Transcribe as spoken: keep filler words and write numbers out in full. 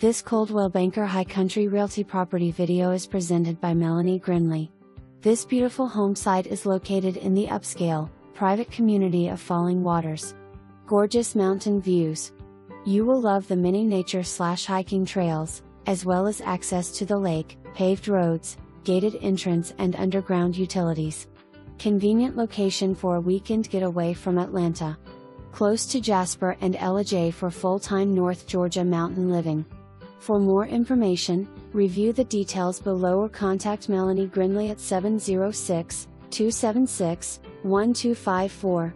This Coldwell Banker High Country Realty property video is presented by Melani Grindley. This beautiful home site is located in the upscale, private community of Falling Waters. Gorgeous mountain views. You will love the many nature-slash-hiking trails, as well as access to the lake, paved roads, gated entrance and underground utilities. Convenient location for a weekend getaway from Atlanta. Close to Jasper and Ellijay for full-time North Georgia mountain living. For more information, review the details below or contact Melani Grindley at seven zero six, two seven six, one two five four.